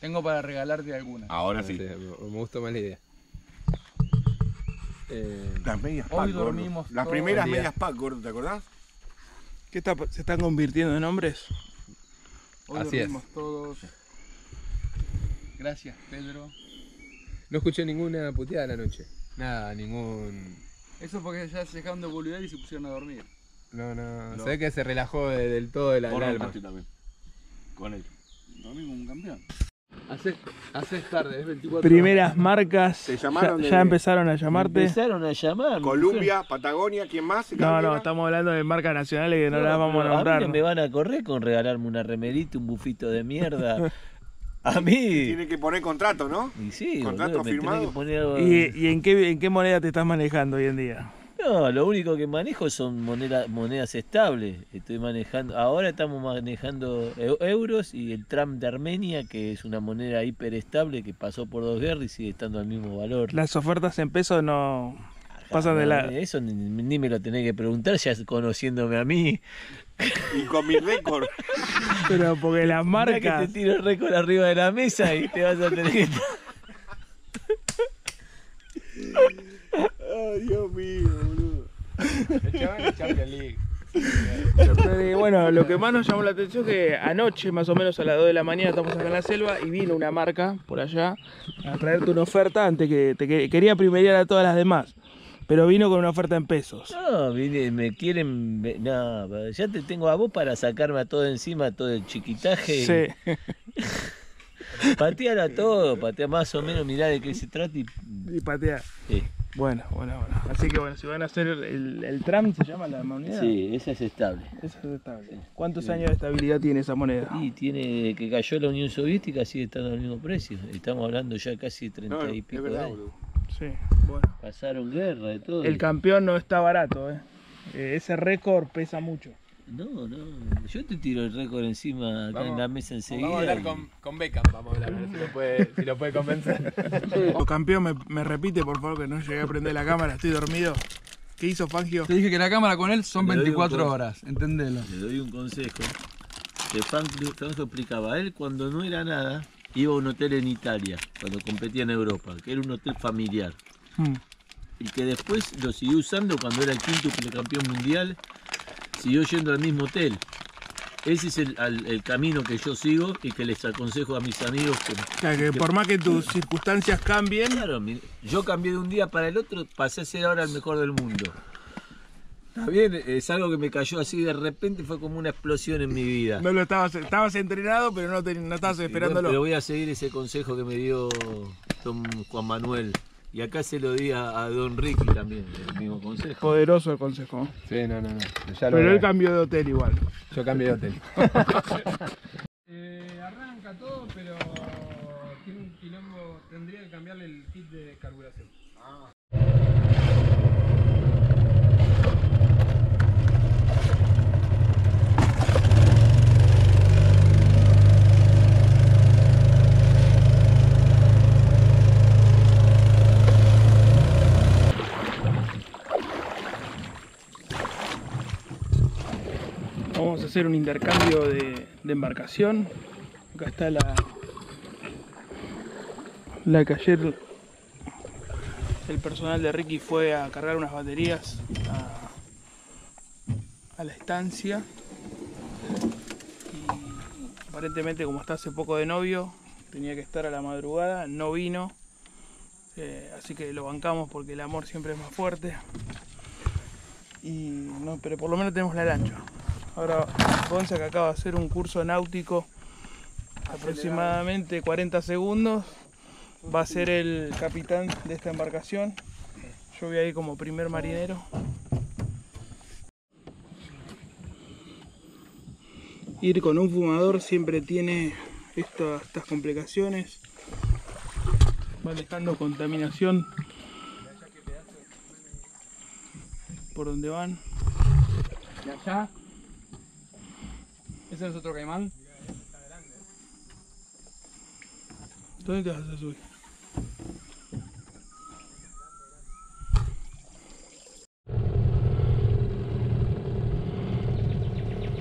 Tengo para regalarte alguna. Ahora sí. Me gusta más la idea. Las medias pack, gordo. Las primeras medias pack, gordo, ¿te acordás? ¿Qué está, se están convirtiendo en hombres? Hoy así dormimos todos. Gracias, Pedro. No escuché ninguna puteada en la noche. Nada, ningún... Eso porque ya se dejaron de boludear y se pusieron a dormir. No. Se ve que se relajó del todo de la alma. Con él. Dormí como un campeón. Haces tarde, es 24 horas. Primeras marcas, ¿te llamaron? Ya empezaron a llamarte. Empezaron a llamar. Colombia, Patagonia, ¿quién más? No, estamos hablando de marcas nacionales que no las vamos a nombrar. A mí no me van a correr con regalarme una remerita, un bufito de mierda. A mí. Tienen que poner contrato, ¿no? Y sí, contrato firmado. Poner... ¿Y en qué moneda te estás manejando hoy en día? No, lo único que manejo son monedas estables. Estoy manejando, ahora estamos manejando euros y el tram de Armenia, que es una moneda hiperestable que pasó por dos guerras y sigue estando al mismo valor. Las ofertas en pesos no pasan de la... Eso ni me lo tenés que preguntar, ya conociéndome a mí. Y con mi récord. Pero porque las marcas... Mirá que te tiro el récord arriba de la mesa y te vas a tener que... Oh, Dios mío, boludo. Champions League. Bueno, lo que más nos llamó la atención es que anoche, más o menos a las 2 de la mañana, estamos acá en la selva y vino una marca por allá a traerte una oferta antes que te quería primerear a todas las demás. Pero vino con una oferta en pesos. No, me quieren... No, ya te tengo a vos para sacarme a todo encima, todo el chiquitaje. Sí. Patear a todo, patear más o menos, mirá de qué se trata y patear. Sí. Bueno. Así que bueno, si van a hacer el tram, ¿se llama la moneda? Sí, esa es estable. Sí. ¿Cuántos años de estabilidad tiene esa moneda? Y tiene, que cayó la Unión Soviética, sigue estando al mismo precio. Estamos hablando ya casi 30 y pico de años. Sí, bueno. Pasaron guerra de todo. El campeón no está barato, ¿eh? Ese récord pesa mucho. No, yo te tiro el récord encima acá en la mesa enseguida. Vamos a hablar con Beckham, vamos a hablar, a ver si lo puede convencer. Campeón, me repite por favor, que no llegué a prender la cámara, estoy dormido. ¿Qué hizo Fangio? Te dije que la cámara con él son 24 horas, entendelo. Le doy un consejo, que Fangio explicaba, él cuando no era nada, iba a un hotel en Italia, cuando competía en Europa, que era un hotel familiar. Y que después lo siguió usando cuando era el quíntuple campeón mundial. Siguió yendo al mismo hotel. Ese es el camino que yo sigo y que les aconsejo a mis amigos. Que por más que tus circunstancias cambien... Claro, yo cambié de un día para el otro, pasé a ser ahora el mejor del mundo. Está bien, es algo que me cayó así de repente, fue como una explosión en mi vida. No lo estabas entrenado, pero no estabas esperándolo. Pero voy a seguir ese consejo que me dio don Juan Manuel. Y acá se lo di a don Ricky también, el mismo consejo. Poderoso el consejo. Sí, no. Pero él cambió de hotel igual. Yo cambié de hotel. Arranca todo, pero tiene un quilombo, tendría que cambiarle el kit de carburación. Ah. Vamos a hacer un intercambio de embarcación. Acá está la que ayer el personal de Ricky fue a cargar unas baterías a la estancia. Y aparentemente, como está hace poco de novio, tenía que estar a la madrugada, no vino. Así que lo bancamos porque el amor siempre es más fuerte. Pero por lo menos tenemos la lancha. Ahora Gonza, que acaba de hacer un curso náutico aproximadamente 40 segundos, va a ser el capitán de esta embarcación. Yo voy ahí como primer marinero. Ir con un fumador siempre tiene estas complicaciones. Va dejando contaminación por donde van. ¿Y allá? ¿Ese es otro caimán? ¿Dónde te vas a subir?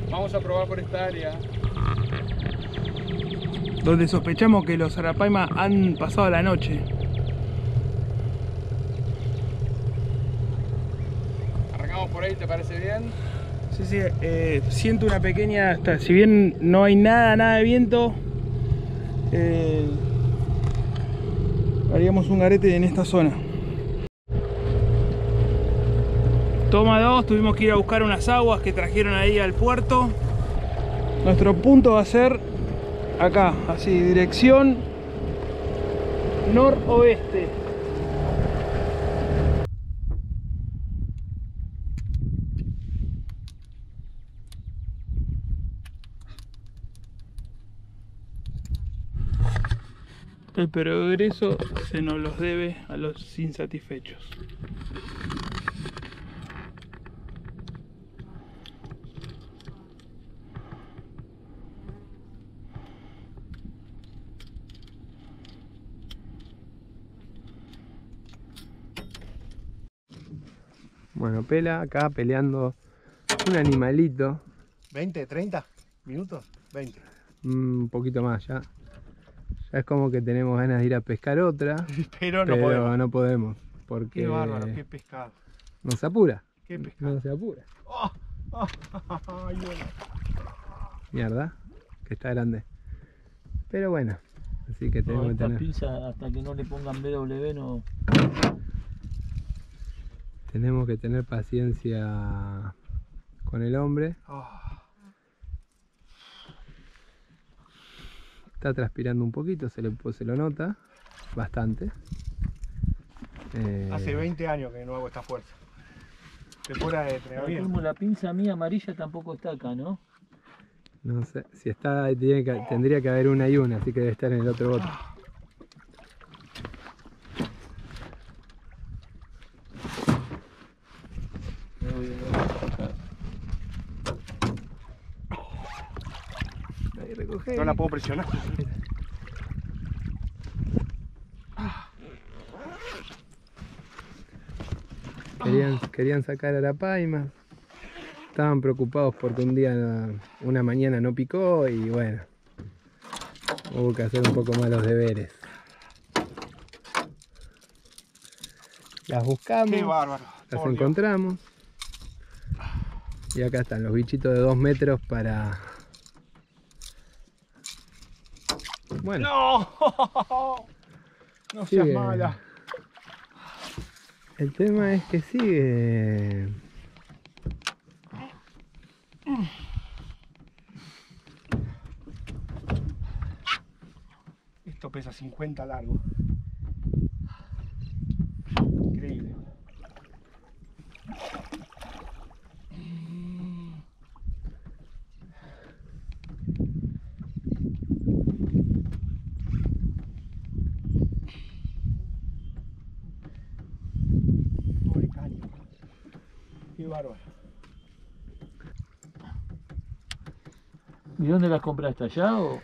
Vamos a probar por esta área. donde sospechamos que los Arapaima han pasado la noche. ¿Arrancamos por ahí, te parece bien? Sí, sí, siento una pequeña, hasta, si bien no hay nada de viento, haríamos un garete en esta zona. Toma 2, tuvimos que ir a buscar unas aguas que trajeron ahí al puerto. Nuestro punto va a ser acá, así, dirección noroeste. El progreso se nos los debe a los insatisfechos. Bueno, Pela acá peleando un animalito. ¿20, 30 minutos? 20. Un poquito más ya. Ya es como que tenemos ganas de ir a pescar otra, pero no podemos porque qué bárbaro, qué pescado. Nos apura. Qué pescado. No se apura. Oh, oh, oh, oh, bueno. Mierda, que está grande. Pero bueno, así que tenemos que tener... Pizza, hasta que no le pongan BW no... Tenemos que tener paciencia con el hombre. Oh. Está transpirando un poquito, se lo nota bastante. Hace 20 años que no hago esta fuerza. De fuera de entrenamiento. La pinza mía amarilla tampoco está acá, ¿no? No sé, si está, tendría que haber una y una, así que debe estar en el otro bote. No la puedo presionar. Querían sacar arapaimas. Estaban preocupados porque un día, una mañana no picó y bueno. Hubo que hacer un poco más los deberes. Las buscamos. Qué bárbaro. Las encontramos. Y acá están los bichitos de 2 metros para... Bueno. ¡No! No seas mala. El tema es que sigue. Esto pesa 50 largo. Increíble. ¿Y dónde las compraste? ¿Allá o...?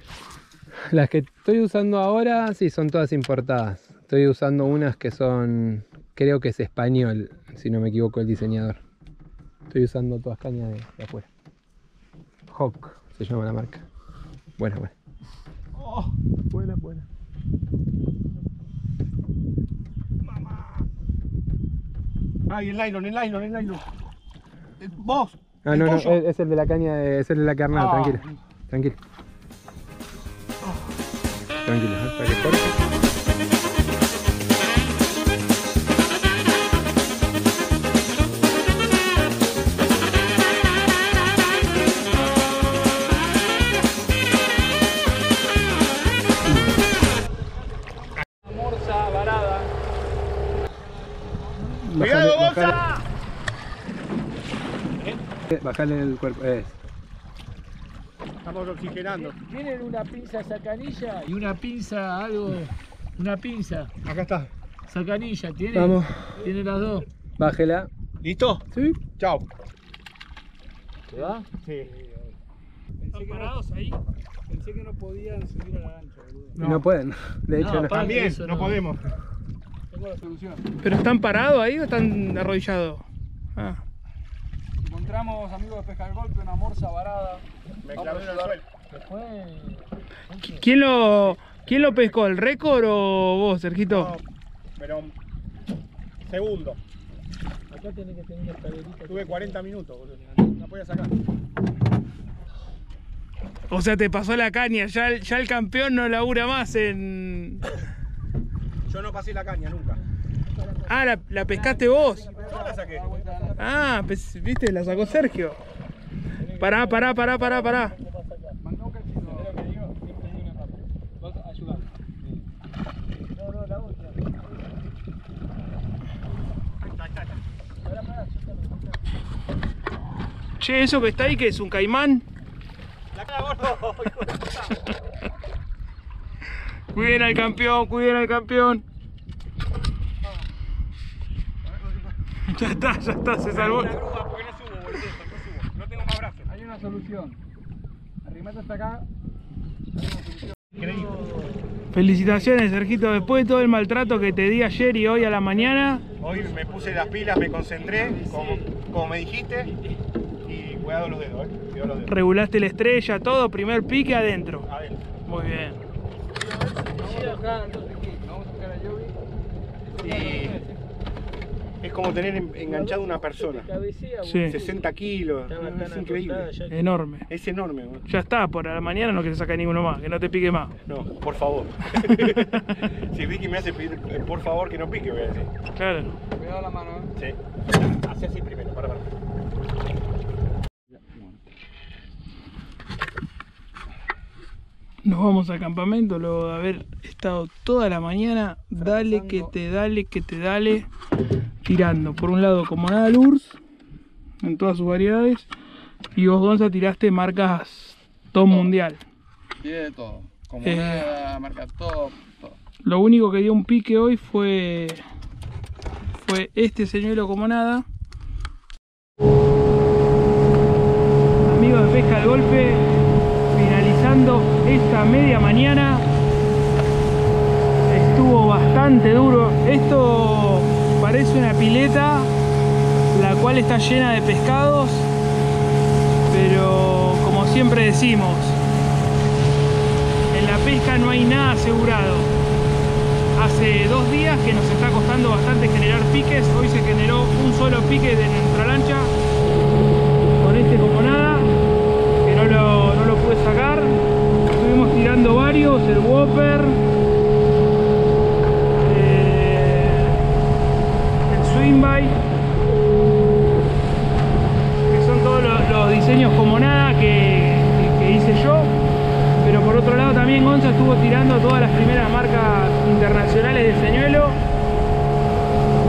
Las que estoy usando ahora, sí, son todas importadas. Estoy usando unas que son... Creo que es español, si no me equivoco el diseñador. Estoy usando todas cañas de afuera. Hawk, se llama la marca. Buena, buena. Oh, buena, buena. Mamá. Ay, el nylon, el nylon, el nylon. Vos. Ah, no, no, es el de la caña, es el de la carnada, tranquilo, tranquilo. Tranquilo, hasta que corte. Bajarle el cuerpo, es. Estamos oxigenando. Tienen una pinza sacanilla y una pinza algo. Una pinza. Acá está. Sacanilla, tiene. Vamos. Tiene las dos. Bájela. ¿Listo? Sí. Chao. ¿Se va? Sí. ¿Están parados ahí? Pensé que no podían subir a la gancha, boludo. No pueden. De hecho, no. También, no podemos. Tengo la solución. ¿Pero están parados ahí o están arrodillados? Ah. Encontramos, amigos de Pesca al Golpe, una morsa varada. Me clavé en el suelo. se fue. ¿Quién lo pescó? ¿El récord o vos, Sergito? No, pero segundo. Acá tiene que tener esta velita. Tuve 40 minutos, boludo. No podía sacar. O sea, te pasó la caña. Ya el campeón no labura más en... Yo no pasé la caña nunca. Ah, ¿la pescaste vos? Yo la saqué. Ah, pues, viste, la sacó Sergio. Pará. Che, ¿eso que está ahí que es un caimán? La cara, gordo. Cuiden al campeón. Ya está, se salvó. No tengo más brazos. Hay una solución. Arrimate hasta acá. Hay una solución. Increíble. Felicitaciones, Sergito. Después de todo el maltrato que te di ayer y hoy a la mañana. Hoy me puse las pilas, me concentré, como me dijiste. Y cuidado los dedos, Cuidado los dedos. Regulaste la estrella, todo, primer pique adentro. Adentro. Muy bien. Es como tener enganchado a una persona. Sí. 60 kilos, es increíble. Enorme. Es enorme. Bro. Ya está, por la mañana no querés sacar ninguno más, que no te pique más. No, por favor. Si Vicky me hace pedir, por favor, que no pique, voy a decir. Claro. Cuidado la mano, ¿eh? Sí. Hacé así primero, para. Nos vamos al campamento luego de haber estado toda la mañana. Dale que te dale. Tirando por un lado como nada Lurs en todas sus variedades, y vos, Gonza, tiraste marcas top mundial. Tiré de todo, como nada, marca top. Lo único que dio un pique hoy fue este señuelo como nada. Amigos de Pesca al Golpe, finalizando esta media mañana. Estuvo bastante duro. Esto parece una pileta, la cual está llena de pescados, pero como siempre decimos, en la pesca no hay nada asegurado. Hace 2 días que nos está costando bastante generar piques. Hoy se generó un solo pique de nuestra lancha, con este como nada, que no lo pude sacar. Estuvimos tirando varios, el Whopper, que son todos los diseños como nada que hice yo. Pero por otro lado también Gonza estuvo tirando todas las primeras marcas internacionales de señuelo.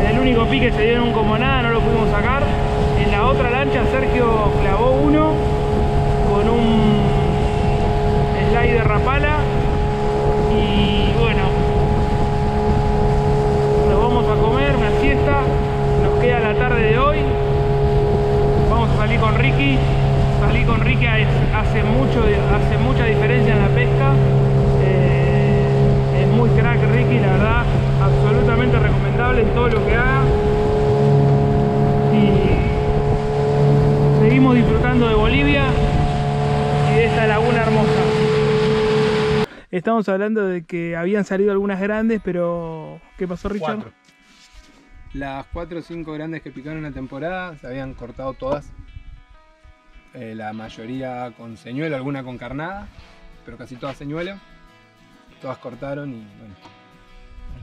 El único pique se dieron como nada, no lo pudimos sacar. En la otra lancha Sergio clavó uno con un slide de rapala. Y bueno, nos vamos a comer una siesta. A la tarde de hoy vamos a salir con Ricky. Salir con Ricky hace mucha diferencia en la pesca. Es muy crack Ricky, la verdad, absolutamente recomendable en todo lo que haga. Y seguimos disfrutando de Bolivia y de esta laguna hermosa. Estamos hablando de que habían salido algunas grandes, pero ¿qué pasó, Richard? 4. Las 4 o 5 grandes que picaron en la temporada se habían cortado todas. La mayoría con señuelo, alguna con carnada, pero casi todas señuelo. Todas cortaron y bueno,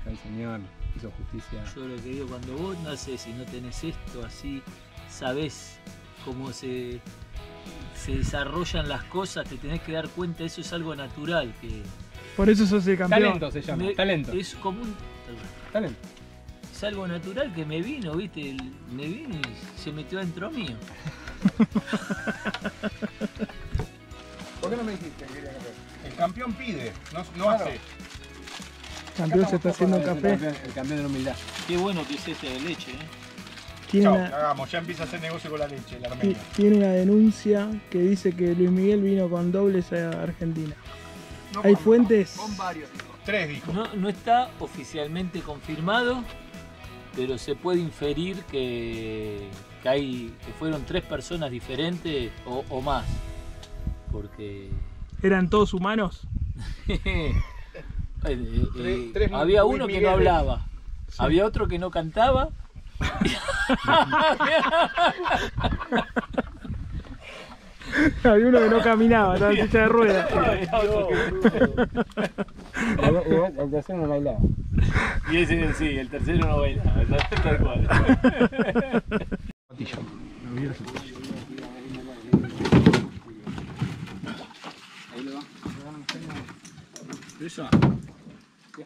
el señor hizo justicia. Yo lo que digo, cuando vos no sé si no tenés esto así, sabés cómo se desarrollan las cosas, te tenés que dar cuenta, eso es algo natural. Por eso sos el campeón. Talento se llama, talento. Es como un talento. Algo natural que me vino, viste, me vino y se metió dentro mío. ¿Por qué no me dijiste que quería café? El campeón pide, no claro. Hace. El campeón se está haciendo un café. El campeón de la humildad. Qué bueno que es este de leche, ¿eh? Chau, hagamos, ya empieza a hacer negocio con la leche, la armenia. Tiene una denuncia que dice que Luis Miguel vino con dobles a Argentina. No, hay fuentes. Con varios, dijo. 3 dijo. No está oficialmente confirmado, pero se puede inferir que fueron 3 personas diferentes o más, porque ¿Eran todos humanos? Había uno que no hablaba, sí. Había otro que no cantaba. Había uno que no caminaba, estaba en silla de ruedas. El tercero no bailaba. Y ese sí, el tercero no bailaba. Tal cual. Ahí lo va. Esa.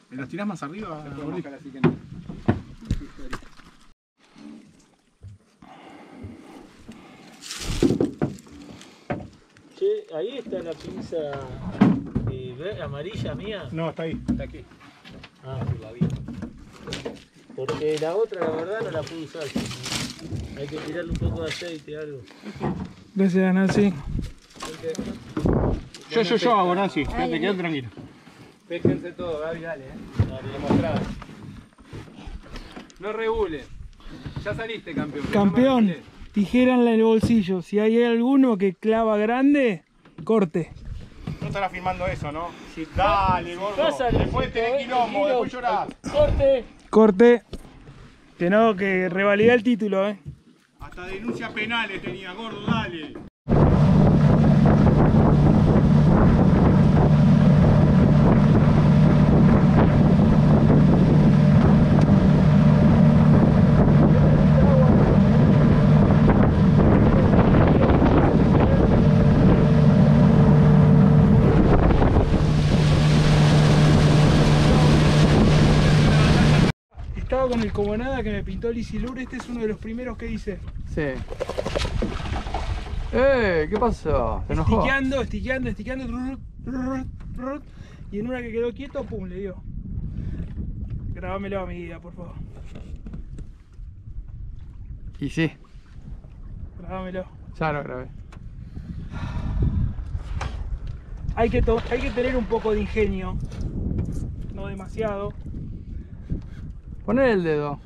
¿Me las tirás más arriba? Ahí está la pinza amarilla mía. No, está ahí. Está aquí. Ah, sí, la vi. Porque la otra, la verdad, no la pude usar. Hay que tirarle un poco de aceite o algo. Gracias, Nancy. Yo hago, Nancy. Te quedas tranquilo. Péjense todo, Gaby, dale. Dale. No regules. Ya saliste, campeón. Campeón. No tijera en el bolsillo. Si hay alguno que clava grande, corte. No estará filmando eso, ¿no? Si dale, si gordo. Después tenés quilombo, después llorás. Corte. Corte. Que no, que revalida el título, ¿eh? Hasta denuncias penales tenía, gordo, dale. Con el cobonada que me pintó el Isilur, este es uno de los primeros que hice. Sí. ¿Qué pasó? ¿Te enojó? Estiqueando, y en una que quedó quieto, pum, le dio. Grabámelo a mi guía, por favor. Y sí. Grabámelo. Ya lo grabé. Hay que tener un poco de ingenio. No demasiado. Poner el dedo.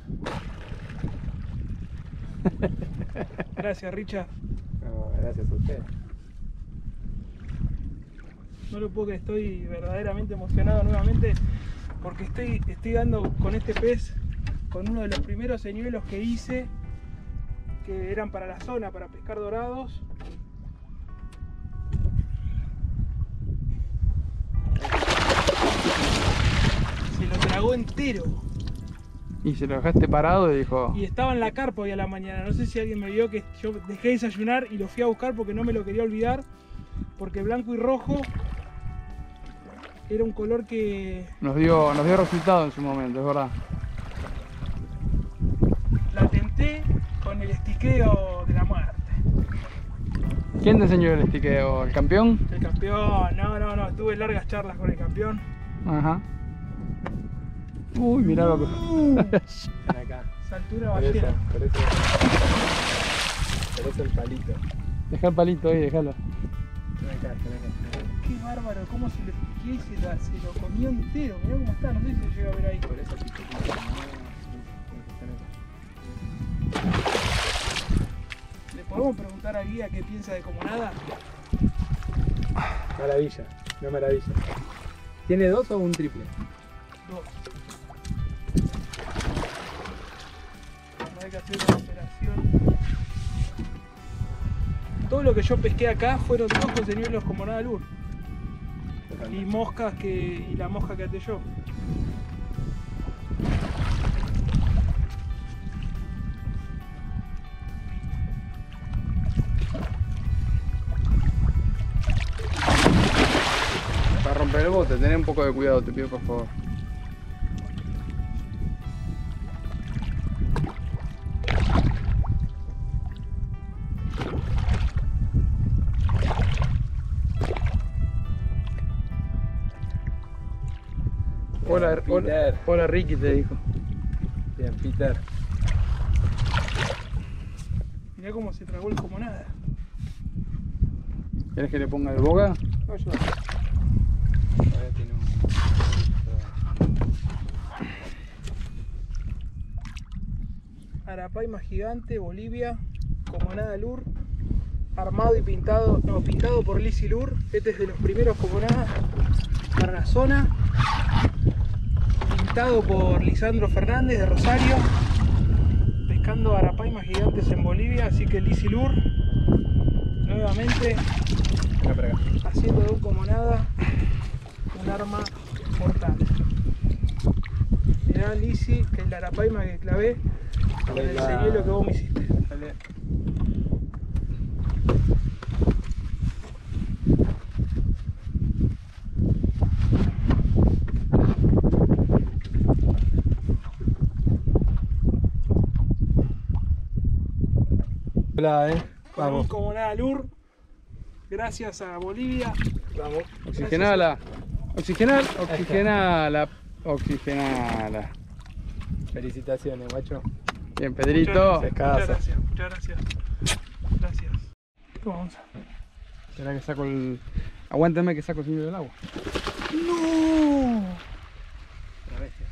Gracias, Richard. No, gracias a usted. No lo puedo creer, estoy verdaderamente emocionado nuevamente porque estoy dando con este pez, con uno de los primeros señuelos que hice, que eran para la zona, para pescar dorados. Se lo tragó entero. Y se lo dejaste parado y dijo... Y estaba en la carpa hoy a la mañana, no sé si alguien me vio que yo dejé de desayunar y lo fui a buscar porque no me lo quería olvidar. Porque blanco y rojo era un color que... Nos dio resultado en su momento, es verdad. La tenté con el estiqueo de la muerte. ¿Quién te enseñó el estiqueo? ¿El campeón? El campeón, no, tuve largas charlas con el campeón. Ajá. Uy, mirá loco. Acá. Saltura ballena. Parece el palito. Dejá el palito ahí, dejalo. Acá. Qué bárbaro, cómo se lo comió entero. Mirá cómo está, no sé si se llega a ver ahí. Por eso aquí te queda. ¿Le podemos preguntar a Guía qué piensa de cobonada? Maravilla, no maravilla. ¿Tiene dos o un triple? Dos. Hay que hacer una operación. Todo lo que yo pesqué acá fueron dos conseñuelos como nada luz y moscas y la mosca que até yo. Para romper el bote, tené un poco de cuidado, te pido por favor. Hola Ricky te dijo. Bien, Peter. Mirá cómo se tragó el cobonada. ¿Querés que le ponga el boga? No, yo. Todavía tiene un... Arapaima gigante, Bolivia, cobonada lur, armado y pintado, no, pintado por Liz y Lur. Este es de los primeros como nada para la zona, pintado por Lisandro Fernández de Rosario, pescando arapaimas gigantes en Bolivia. Así que Liz y Lur nuevamente haciendo de un como nada un arma mortal. Mirá, Lizzy, que es la arapaima que clavé con el señuelo que vos me hiciste. Dale. Hola, vamos. Como nada, Lur. Gracias a Bolivia. Vamos. Oxigenala. Oxigenal, oxigenala. Oxigenala. Felicitaciones, guacho. Bien, Pedrito. Muchas gracias, muchas gracias. Gracias. Vamos. Espera que saco el... Aguántame que saco el señor del agua. ¡No! Otra bestia.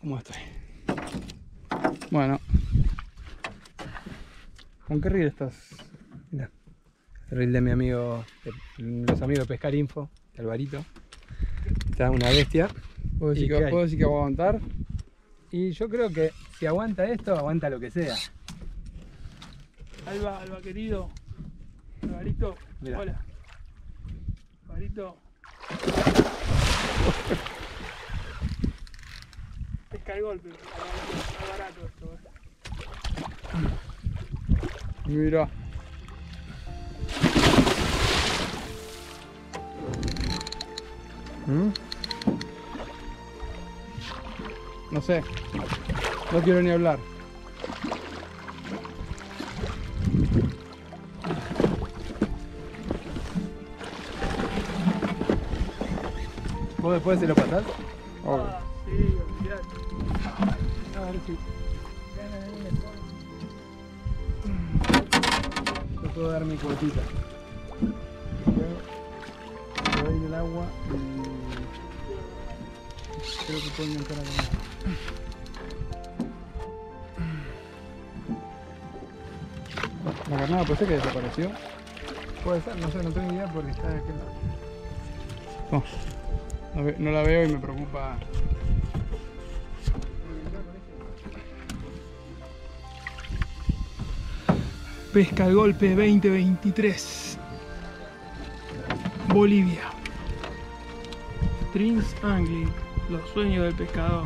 ¿Cómo estoy? Bueno. ¿Con qué reel estás? Mira. El reel de mi amigo, los amigos de Pescar Info, de Alvarito. Está una bestia. ¿Puedo decir que voy a aguantar? Y yo creo que si aguanta esto, aguanta lo que sea. Alba, Alba querido. Alvarito, mirá. Hola. Alvarito. Pesca al golpe. Está barato esto. Mira. No sé, no quiero ni hablar. ¿Vos después se lo pasás? Oh. Ah, sí, mirá. A ver si... Yo puedo dar mi cuotita. Voy a ir el agua y... Creo que puedo entrar acá. La carnada puede ser que desapareció. Puede ser, no sé, no tengo ni idea porque está de aquel lado. No la veo y me preocupa. Pesca al golpe 2023. Bolivia. Strings Angling. Los sueños del pescador.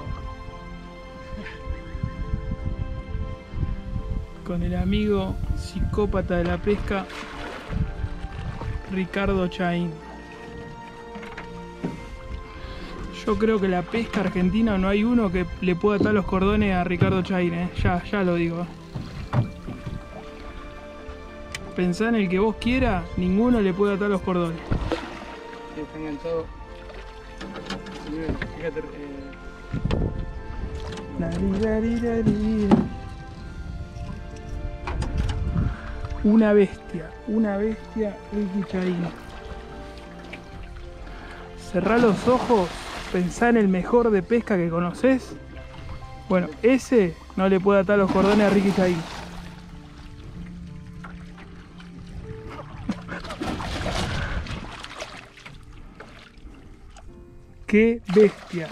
Con el amigo psicópata de la pesca, Ricardo Chaín. Yo creo que la pesca argentina no hay uno que le pueda atar los cordones a Ricardo Chaín, ¿eh? Ya lo digo. Pensá en el que vos quieras, ninguno le puede atar los cordones. Sí, está enganchado. Fíjate, una bestia, Ricky Chaín. Cerrá los ojos, pensá en el mejor de pesca que conoces. Bueno, ese no le puede atar los cordones a Ricky Chaín. ¡Qué bestia!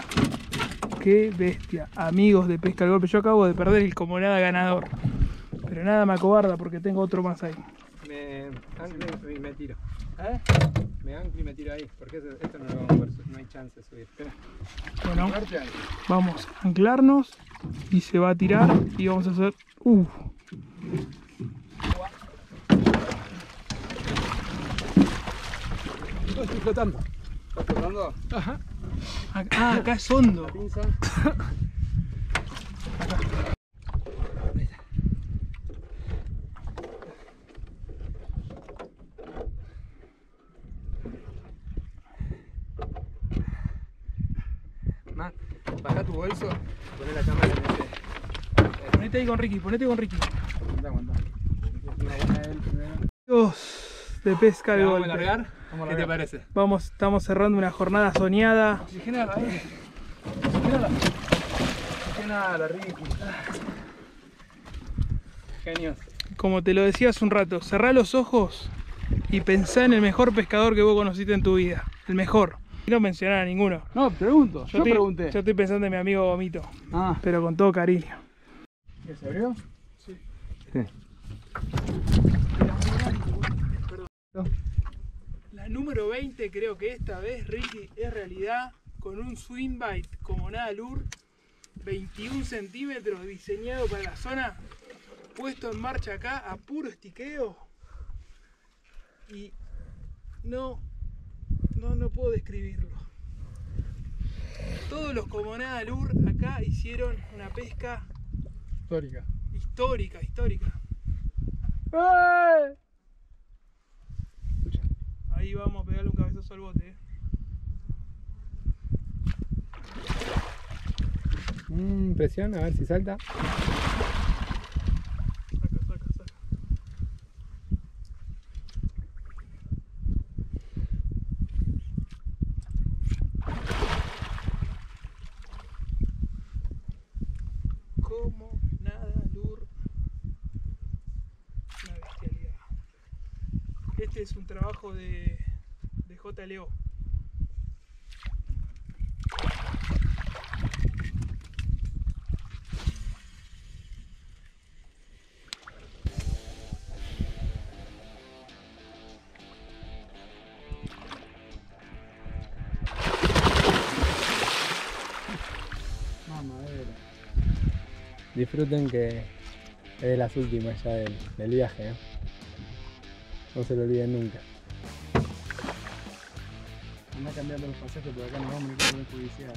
¡Qué bestia! Amigos de Pesca al Golpe, yo acabo de perder el como nada ganador. Pero nada me acobarda porque tengo otro más ahí. Me anclo y me tiro. ¿Eh? Me anclo y me tiro ahí, porque esto no lo vamos a ver, no hay chance de subir. Espera. Bueno, vamos a anclarnos y se va a tirar y vamos a hacer... ¡Uf! Oh, estoy flotando. ¿Estás flotando? Ajá. Ah, acá es hondo. Baja tu bolso, poné la cámara en ese. Ponete ahí con Ricky, ponete con Ricky. Aguanta. Dios, de pesca de golpe. ¿Qué te parece? Vamos, estamos cerrando una jornada soñada. Oxigenala, Ricky. Genio. Como te lo decía hace un rato, cerrá los ojos y pensá en el mejor pescador que vos conociste en tu vida. El mejor. No mencionar a ninguno. No, pregunto. Yo pregunté. Yo estoy pensando en mi amigo Gomito. Ah. Pero con todo cariño. ¿Ya se abrió? Sí. Sí. La número 20, creo que esta vez, Ricky, es realidad, con un swing bite como nada lure, 21 centímetros, diseñado para la zona, puesto en marcha acá a puro estiqueo. Y no puedo describirlo. Todos los como nada lure acá hicieron una pesca histórica. Histórica. ¡Eh! Ahí vamos a pegarle un cabezazo al bote, ¿eh? Presión, a ver si salta. Saca. Como nada lure. Una bestialidad. Este es un trabajo de JLO. Disfruten, que es de las últimas ya del viaje, ¿eh? No se lo olviden nunca. Andá cambiando los pasajes por acá, nos vamos a ir con la publicidad.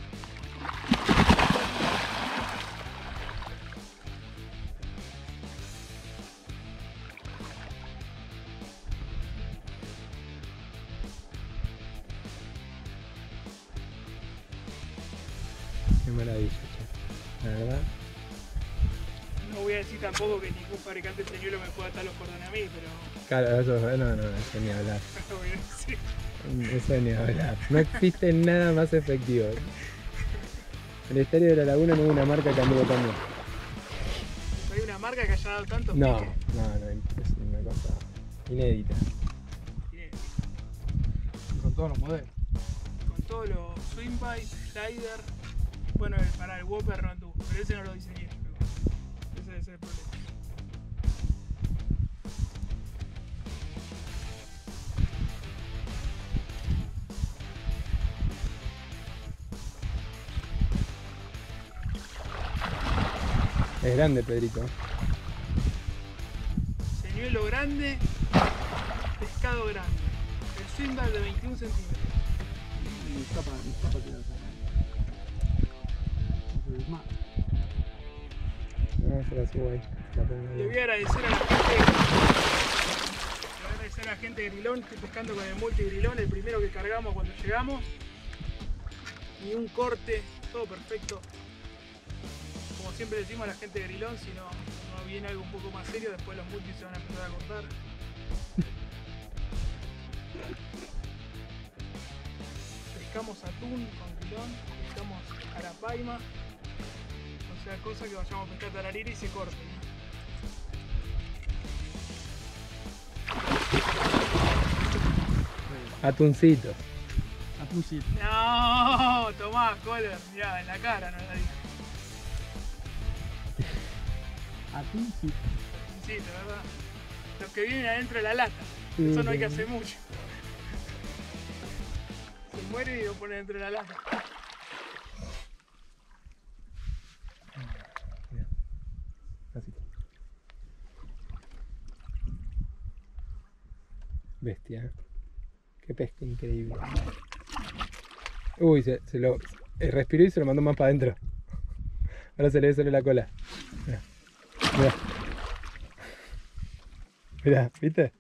Qué maravilla, che. La verdad. No voy a decir tampoco que ningún fabricante de señuelo me pueda atar los cordones a mí, pero... Claro, eso no, eso ni hablar. Eso ni hablar. No existe nada más efectivo. En el Estadio de la Laguna no hay una marca que anduvo tan bien. ¿No hay una marca que haya dado tantos piques? No, es una cosa inédita. Con todos los modelos. Con todos los swing bites, slider... Bueno, para el Whopper no anduvo, pero ese no lo diseñé. Ese es el problema. Es grande, Pedrito. Señuelo grande, pescado grande. El swimback de 21 centímetros. Me escapa, tirando. Le voy a agradecer a la gente. De Grilón. Estoy pescando con el multi Grilón, el primero que cargamos cuando llegamos. Ni un corte, todo perfecto. Como siempre decimos a la gente de Grilón, si no viene algo un poco más serio, después los multis se van a empezar a cortar. Pescamos atún con Grilón, pescamos arapaima. La cosa que vayamos a pescar tararira y se corte. Atuncito. No, tomá, Coller, mirá, en la cara no la dije. Atuncito, ¿verdad? Los que vienen adentro de la lata. Eso no hay que hacer mucho. Se muere y lo pone dentro de la lata. Bestia, qué pesca increíble. Uy, se lo respiró y se lo mandó más para adentro. Ahora se le ve solo la cola. Mirá, ¿viste?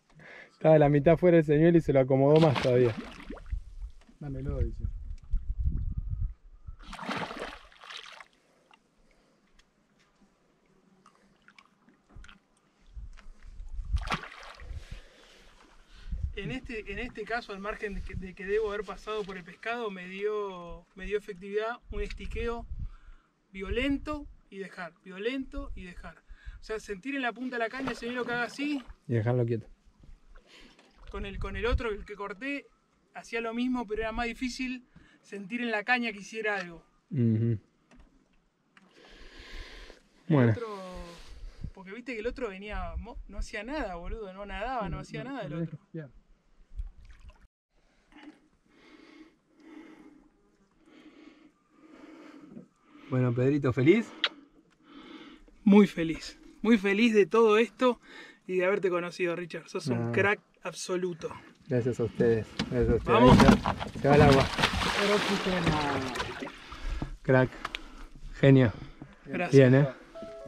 Estaba la mitad fuera del señuelo y se lo acomodó más todavía. Dámelo, dice. En este caso, al margen de que debo haber pasado por el pescado, me dio efectividad un estiqueo violento y dejar. sea, sentir en la punta de la caña, señor, que haga así. Y dejarlo quieto. Con el otro, el que corté, hacía lo mismo, pero era más difícil sentir en la caña que hiciera algo. Uh-huh. Bueno. El otro, porque viste que el otro venía, no hacía nada, boludo, no nadaba, no hacía nada el otro. Yeah. Bueno, Pedrito, ¿feliz? Muy feliz de todo esto y de haberte conocido, Richard. Sos un crack absoluto. Gracias a ustedes, gracias a ustedes. Vamos. Se va el agua. Crack, genio. Gracias. Bien, ¿eh?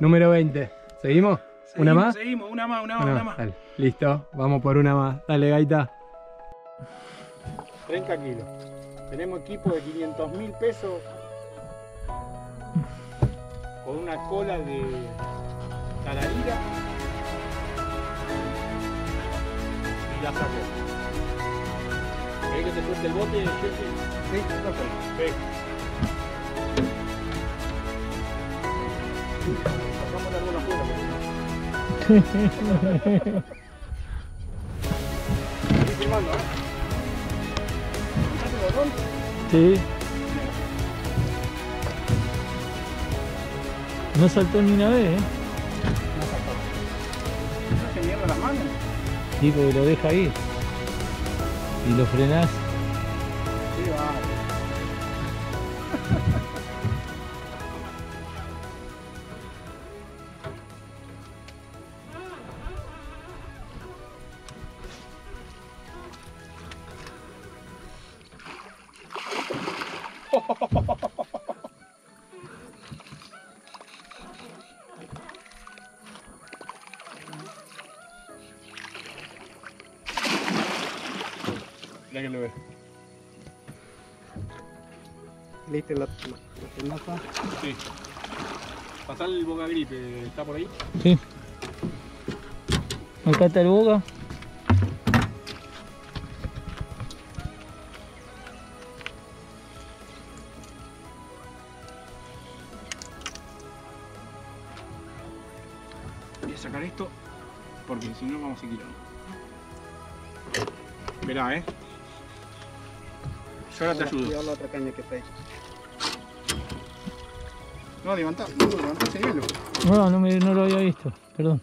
Número 20. ¿Seguimos? ¿Una más? Seguimos, una más. Dale. Listo, vamos por una más. Dale, gaita. 30 kilos. Tenemos equipo de 500.000 pesos. Con una cola de tararira. Y la saco. ¿Querés que te suelte el bote? Sí, perfecto. Sí. No saltó ni una vez, ¿eh? No saltó. ¿Estás mierda las manos? Sí, porque lo deja ir. Y lo frenás. Sí, vale. Mirá que lo ve. ¿Leíste la nota? Sí. Pasá el boca gripe, ¿está por ahí? Sí. Acá está el boca. Sacar esto porque si no vamos a seguir. Verá, yo ahora te ayudo. La otra caña que está ahí. No, levantá, ese hielo. No lo había visto, perdón.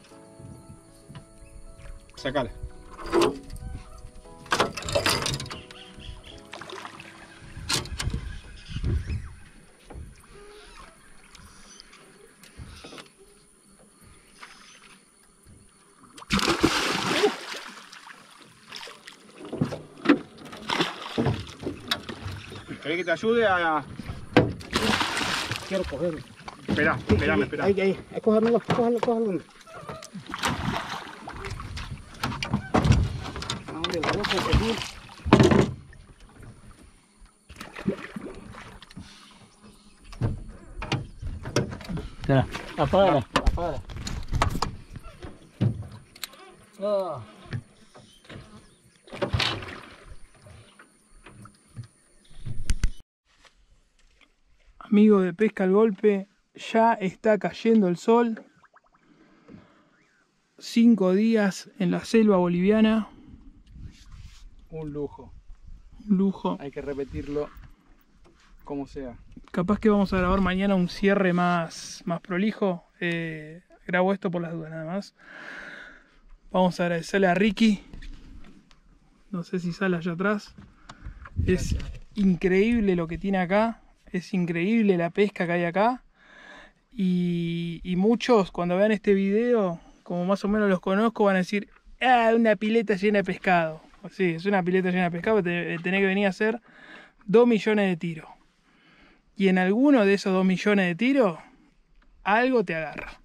Sacala. ¿Querés que te ayude a...? Quiero cogerlo. Esperá, esperá. Ahí, cógelo. Hombre, lo vamos a conseguir. Espera, apágala. Oh. Amigos de Pesca al Golpe, ya está cayendo el sol. 5 días en la selva boliviana. Un lujo. Un lujo. Hay que repetirlo como sea. Capaz que vamos a grabar mañana un cierre más prolijo. Grabo esto por las dudas nada más. Vamos a agradecerle a Ricky. No sé si sale allá atrás. Gracias. Es increíble lo que tiene acá. Es increíble la pesca que hay acá. Y muchos, cuando vean este video, como más o menos los conozco, van a decir: ah, una pileta llena de pescado. Sí, es una pileta llena de pescado, tenés que venir a hacer 2 millones de tiros. Y en alguno de esos 2 millones de tiros, algo te agarra.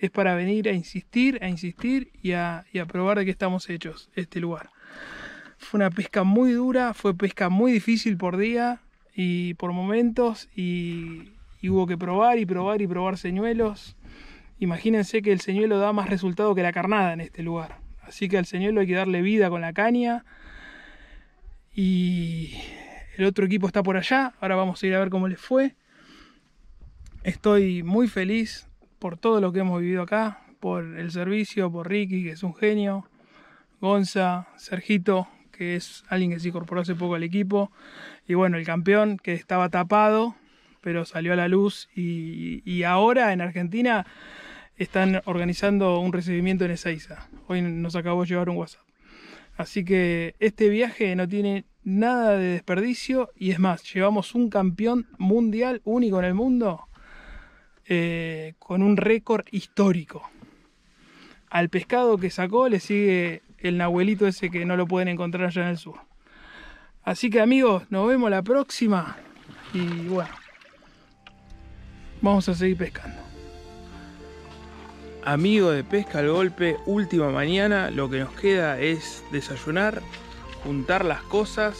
Es para venir a insistir y a probar de qué estamos hechos este lugar. Fue una pesca muy dura, fue pesca muy difícil por día y por momentos, y hubo que probar señuelos. Imagínense que el señuelo da más resultado que la carnada en este lugar, así que al señuelo hay que darle vida con la caña. Y el otro equipo está por allá, ahora vamos a ir a ver cómo les fue. Estoy muy feliz por todo lo que hemos vivido acá. por el servicio, por Ricky, que es un genio, Gonza, Sergito, que es alguien que se incorporó hace poco al equipo, y bueno, el campeón, que estaba tapado, pero salió a la luz, y ahora en Argentina están organizando un recibimiento en Ezeiza. Hoy nos acabó de llevar un WhatsApp. Así que este viaje no tiene nada de desperdicio, y es más, llevamos un campeón mundial único en el mundo, con un récord histórico. Al pescado que sacó le sigue el nahuelito ese que no lo pueden encontrar allá en el sur. Así que amigos, nos vemos la próxima, y bueno, vamos a seguir pescando. Amigos de Pesca al Golpe, última mañana, lo que nos queda es desayunar, juntar las cosas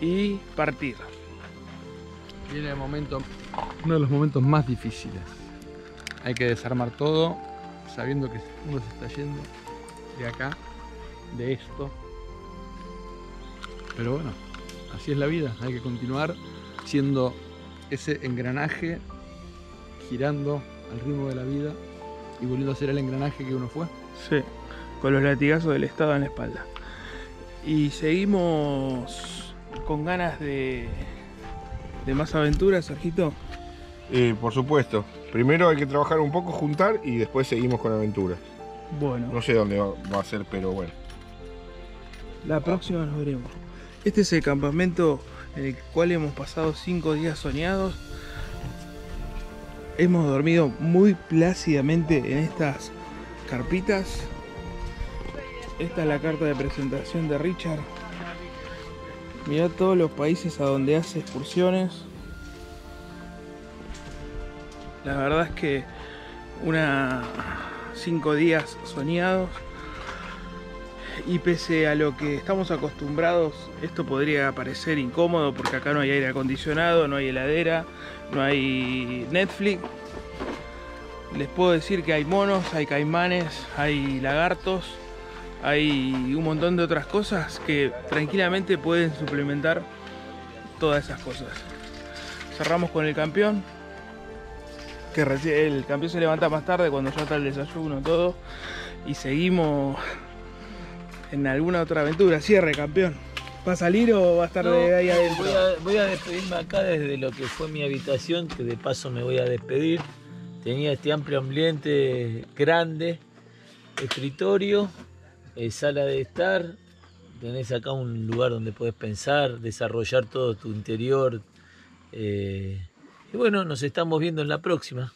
y partir. Viene el momento, uno de los momentos más difíciles. Hay que desarmar todo, sabiendo que uno se está yendo de acá, de esto. Pero bueno, así es la vida, hay que continuar siendo ese engranaje, girando al ritmo de la vida y volviendo a ser el engranaje que uno fue. Sí, con los latigazos del Estado en la espalda. Y seguimos con ganas de más aventuras, Sergito. Por supuesto. Primero hay que trabajar un poco, juntar, y después seguimos con aventuras. Bueno. No sé dónde va a ser, pero bueno. La próxima nos veremos. Este es el campamento en el cual hemos pasado 5 días soñados. Hemos dormido muy plácidamente en estas carpitas. Esta es la carta de presentación de Richard. Mirá todos los países a donde hace excursiones. La verdad es que 5 días soñados. Y pese a lo que estamos acostumbrados, esto podría parecer incómodo porque acá no hay aire acondicionado, no hay heladera, no hay Netflix. Les puedo decir que hay monos, hay caimanes, hay lagartos, hay un montón de otras cosas que tranquilamente pueden suplementar todas esas cosas. Cerramos con el campeón, que el campeón se levanta más tarde cuando ya está el desayuno, todo, y seguimos en alguna otra aventura. Cierre, campeón. ¿Va a salir o va a estar de ahí adentro? Voy a despedirme acá desde lo que fue mi habitación, que de paso me voy a despedir. Tenía este amplio ambiente grande, escritorio, sala de estar. Tenés acá un lugar donde podés pensar, desarrollar todo tu interior. Y bueno, nos estamos viendo en la próxima.